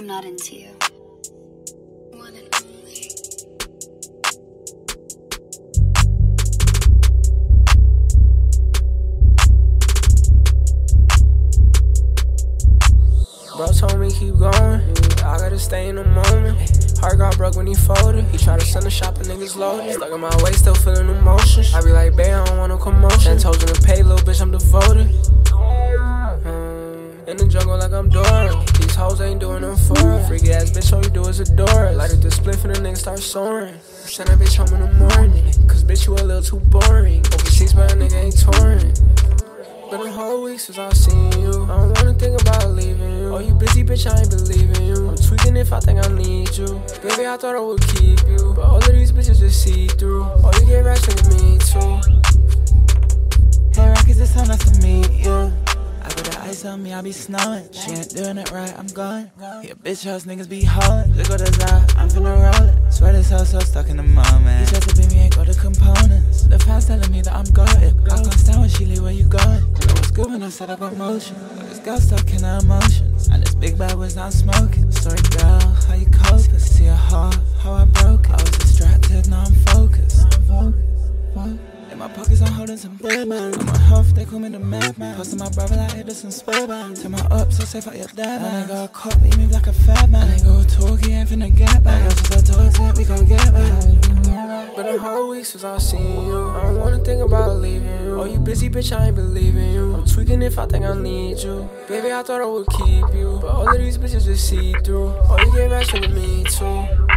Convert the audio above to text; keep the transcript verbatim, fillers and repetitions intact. I'm not into you. One and only. Bro told me keep going. I gotta stay in the moment. Heart got broke when he folded. He tried to send a shop and niggas loaded. Stuck in my way, still feeling emotions. I be like, babe, I don't want no commotion. And told him to pay, little bitch, I'm devoted. Mm. In the jungle like I'm Dora. These hoes ain't doing them for her. Freaky ass bitch, all you do is adore it. Light up the spliff and the niggas start soaring. Send that bitch home in the morning. Cause bitch, you a little too boring. Overseas, but a nigga ain't touring. Been a whole week since I've seen you. I don't wanna think about leaving you. Oh, you busy, bitch, I ain't believing you. I'm tweaking if I think I need you. Baby, I thought I would keep you, but all of these bitches just see through. Oh, you get rats with me too. Hey, Rockets, it's so nice to meet you. I got the ice on me, I be snowing. She ain't doing it right, I'm gone. Yeah, bitch, hoes niggas be hoeing. Look what is out, I'm finna roll it. Swear this hoe so stuck in the moment. You just to be me, ain't got the components. The fans telling me that I'm goated. I can't stand when she leave, where you going? When I said I got motion, this girl stuck in her emotions. And this big bad was not smoking. Sorry girl, how you coping? See her heart, how I broke it. I was distracted, now I'm focused. In my pockets I'm holding some bread man. On my health, they call me the madman. Posting my brother like Edison Spellbound. Tell my ups, so safe out your dad man. I got a cop, eat me like a fat man. I ain't go talk, he ain't finna get back. I got to talk to it, we gon' get back. But a whole week since I seen you. I don't wanna think about leaving you. Oh, you busy, bitch, I ain't believing you. I'm tweaking if I think I need you. Baby, I thought I would keep you, but all of these bitches just see through. Oh, you get rats with me too.